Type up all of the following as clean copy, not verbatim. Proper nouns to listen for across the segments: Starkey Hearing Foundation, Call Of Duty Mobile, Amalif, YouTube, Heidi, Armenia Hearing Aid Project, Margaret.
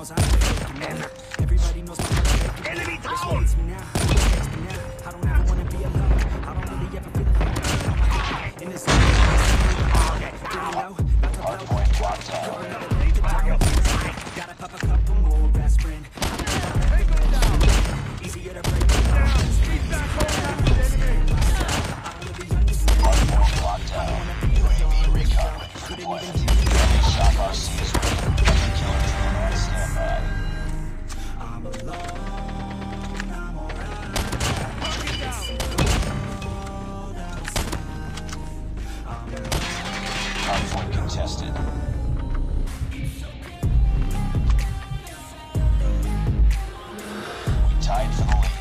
knows how to fake it, man. Everybody knows how to fake it. Enemy down! I don't ever want to be alone. I don't really ever feel like in this life, I gotta pop a couple more best friend. Easier to break down. Keep that going after the enemy. I don't really understand. I want to be alone. I'm alone, I'm alright. Conflict contested. We tied for the lead.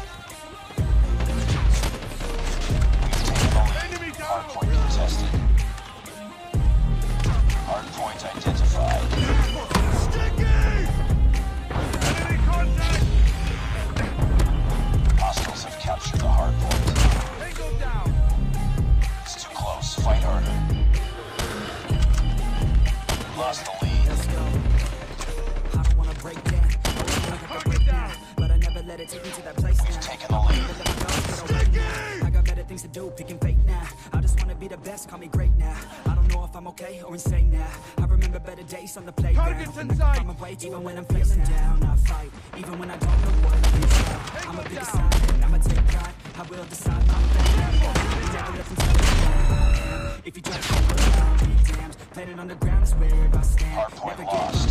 We've taken the lead. Enemy down. Hardpoint contested. Hardpoint identified. Capture the hard point. They go down. It's too close. Fight harder. We lost the lead. Let's go. I don't want to break down. But I never let it take me to that place. We've taken the lead. I got better things to do. Picking fake now. I just want to be the best. Call me great now. I don't know if I'm okay or insane now. I remember better days on the playground. I'm awake even when I'm feeling down. I fight even when I don't know what it is. I'm a big sign. I will decide my fate. If you just go around, be damned. Planet underground is where I stand. Hardpoint lost.